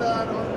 Cardano.